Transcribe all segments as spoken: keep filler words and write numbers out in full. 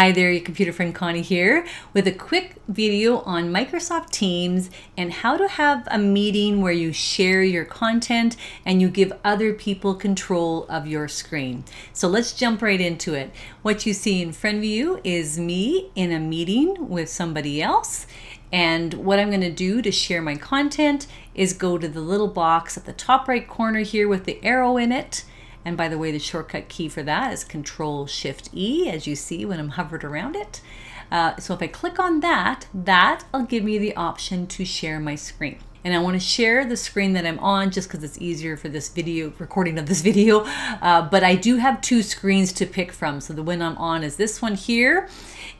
Hi there, your computer friend Connie here with a quick video on Microsoft Teams and how to have a meeting where you share your content and you give other people control of your screen. So let's jump right into it. What you see in front of you is me in a meeting with somebody else. And what I'm going to do to share my content is go to the little box at the top right corner here with the arrow in it. And by the way, the shortcut key for that is control shift E, as you see when I'm hovered around it. Uh, so if I click on that, that'll give me the option to share my screen. And I want to share the screen that I'm on just because it's easier for this video, recording of this video. Uh, but I do have two screens to pick from. So the one I'm on is this one here,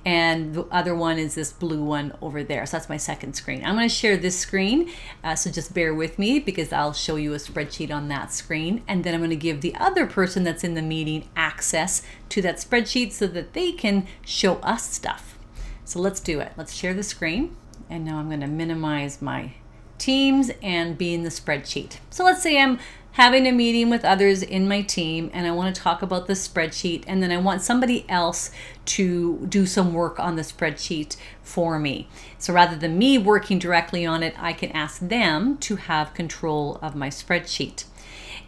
and the other one is this blue one over there. So that's my second screen. I'm going to share this screen. Uh, so just bear with me because I'll show you a spreadsheet on that screen. And then I'm going to give the other person that's in the meeting access to that spreadsheet so that they can show us stuff. So let's do it. Let's share the screen. And now I'm going to minimize my Teams and be in the spreadsheet. So let's say I'm having a meeting with others in my team and I want to talk about the spreadsheet, and then I want somebody else to do some work on the spreadsheet for me. So rather than me working directly on it, I can ask them to have control of my spreadsheet.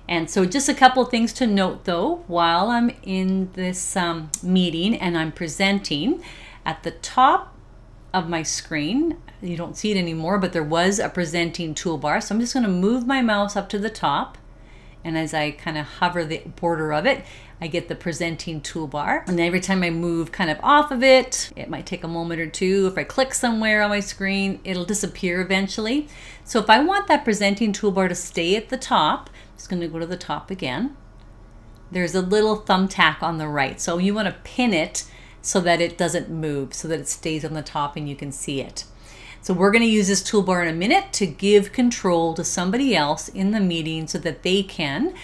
And so just a couple things to note though, while I'm in this um, meeting and I'm presenting, at the top of my screen, you don't see it anymore, but there was a presenting toolbar. So I'm just going to move my mouse up to the top, and as I kind of hover the border of it, I get the presenting toolbar. And every time I move kind of off of it, it might take a moment or two. If I click somewhere on my screen, it'll disappear eventually. So if I want that presenting toolbar to stay at the top, I'm just going to go to the top again. There's a little thumbtack on the right, so you want to pin it so that it doesn't move, so that it stays on the top and you can see it. So we're going to use this toolbar in a minute to give control to somebody else in the meeting so that they can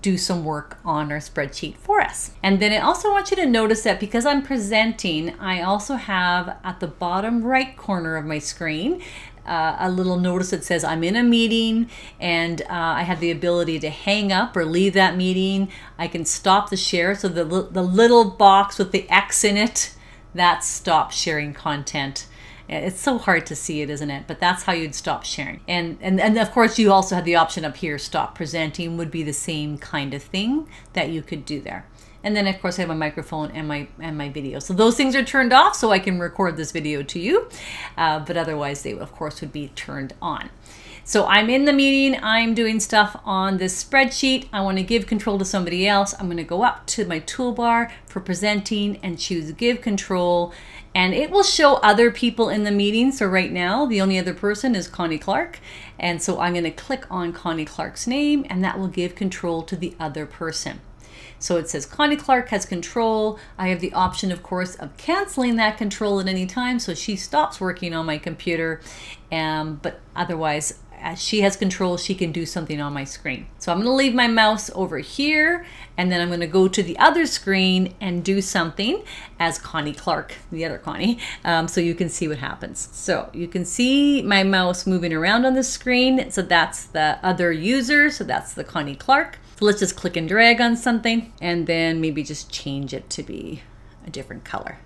do some work on our spreadsheet for us. And then I also want you to notice that because I'm presenting, I also have at the bottom right corner of my screen Uh, a little notice that says I'm in a meeting, and uh, I have the ability to hang up or leave that meeting. I can stop the share. So the, the little box with the X in it, that's stop sharing content. It's so hard to see it, isn't it? But that's how you'd stop sharing. And, and, and of course, you also have the option up here, stop presenting would be the same kind of thing that you could do there. And then of course I have my microphone and my and my video. So those things are turned off so I can record this video to you, uh, but otherwise they of course would be turned on. So I'm in the meeting, I'm doing stuff on this spreadsheet. I want to give control to somebody else. I'm going to go up to my toolbar for presenting and choose give control, and it will show other people in the meeting. So right now the only other person is Connie Clark, and so I'm going to click on Connie Clark's name, and that will give control to the other person. So it says Connie Clark has control. I have the option, of course, of canceling that control at any time, so she stops working on my computer, um, but otherwise, as she has control, she can do something on my screen. So I'm going to leave my mouse over here, and then I'm going to go to the other screen and do something as Connie Clark, the other Connie, um, so you can see what happens. So you can see my mouse moving around on the screen. So that's the other user, so that's the Connie Clark. So let's just click and drag on something and then maybe just change it to be a different color.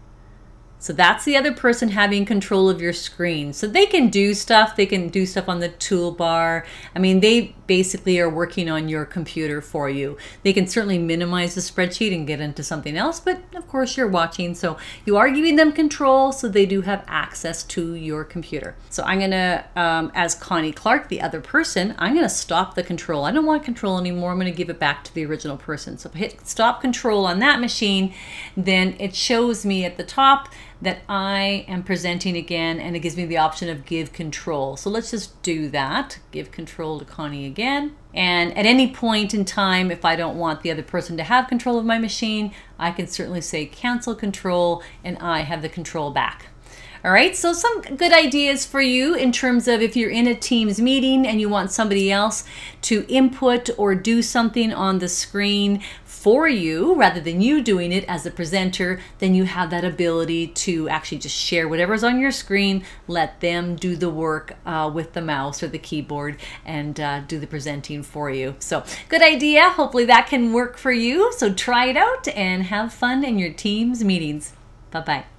So that's the other person having control of your screen. So they can do stuff. They can do stuff on the toolbar. I mean, they basically are working on your computer for you. They can certainly minimize the spreadsheet and get into something else, but of course you're watching. So you are giving them control, so they do have access to your computer. So I'm gonna, um, as Connie Clark, the other person, I'm gonna stop the control. I don't want control anymore. I'm gonna give it back to the original person. So if I hit stop control on that machine, then it shows me at the top that I am presenting again, and it gives me the option of give control. So let's just do that. Give control to Connie again. And at any point in time, if I don't want the other person to have control of my machine, I can certainly say cancel control, and I have the control back. All right, so some good ideas for you in terms of if you're in a Teams meeting and you want somebody else to input or do something on the screen for you rather than you doing it as a presenter, then you have that ability to actually just share whatever's on your screen, let them do the work uh, with the mouse or the keyboard and uh, do the presenting for you. So good idea. Hopefully that can work for you. So try it out and have fun in your Teams meetings. Bye-bye.